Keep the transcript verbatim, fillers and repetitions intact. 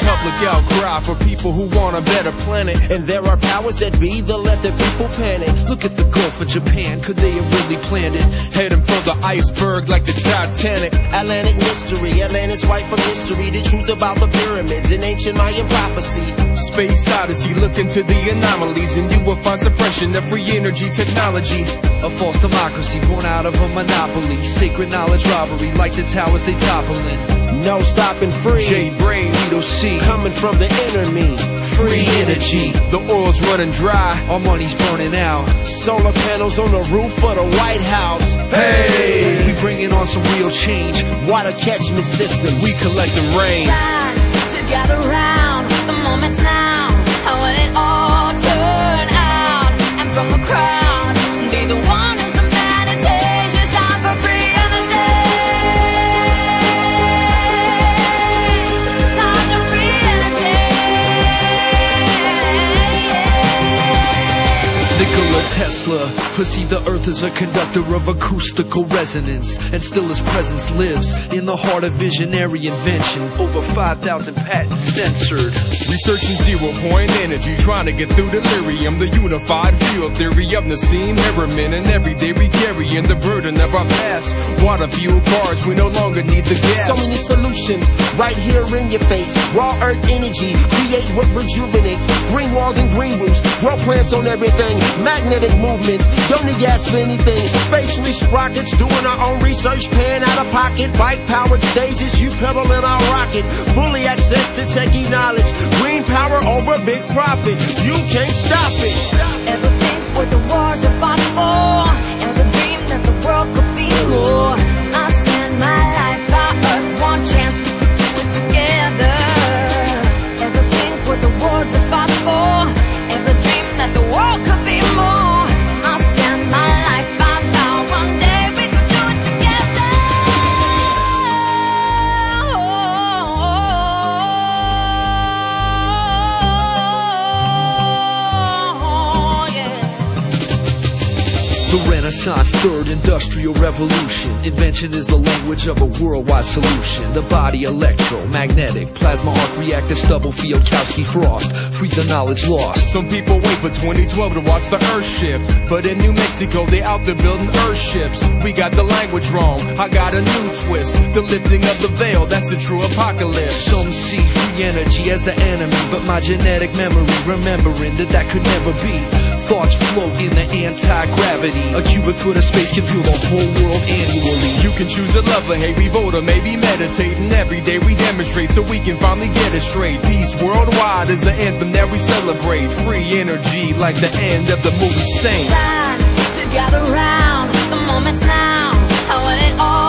public outcry for people who want a better planet. And there are powers that be that let their people panic. Look at the Gulf of Japan, could they have really planned it? Heading for the iceberg like the Titanic. Atlantic mystery, Atlantis white from history. The truth about the pyramids and ancient Mayan prophecy. Space odyssey, look into the anomalies and you will find suppression of free energy technology. A false democracy born out of a monopoly. Sacred knowledge robbery like the towers they toppling. No stopping free. J-Brain, Needle C. Coming from the enemy. Free energy. The oil's running dry. Our money's burning out. Solar panels on the roof of the White House. Hey! We bringing on some real change. Water catchment system. We collecting rain. Time to gather round. The moment's now. I want it all turn out. And from the crowd, be the one who's the man who takes your time for free energy. Time to free energy. Nikola Tesla perceived the earth as a conductor of acoustical resonance, and still his presence lives in the heart of visionary invention. Over five thousand patents censored. Researching zero-point energy, trying to get through delirium. The unified field theory of Nassim Haramein. And every day we carry in the burden of our past. Water, fuel, cars, we no longer need the gas. So many solutions, right here in your face. Raw earth energy, create what rejuvenates. Green walls and green roofs, grow plants on everything. Magnetic movements, don't need gas for anything. Space reach rockets, doing our own research. Paying out of pocket, bike-powered stages. You pedal in our rocket, fully access to techie knowledge. Green power over big profit. You can't stop it. Ever think what the wars are fought for? Ever dream that the world could be more? I spend my life on Earth, one chance we could do it together. Ever think what the wars are fought for? Ever dream that the world could be more? I spend my life on Earth, one day we could do it together. The Renaissance, third industrial revolution. Invention is the language of a worldwide solution. The body electromagnetic, plasma arc reactor, stubble field, Kowski frost. Free the knowledge lost. Some people wait for twenty twelve to watch the earth shift. But in New Mexico, they out there building earth ships. We got the language wrong, I got a new twist. The lifting of the veil, that's the true apocalypse. Some see free energy as the enemy, but my genetic memory remembering that that could never be. Thoughts float in the anti-gravity. A cubic foot of space can fuel the whole world annually. You can choose a love or hate, we vote or maybe meditate. And every day we demonstrate so we can finally get it straight. Peace worldwide is the anthem that we celebrate. Free energy like the end of the movie Saint. Time to gather round, the moment's now. I want it all.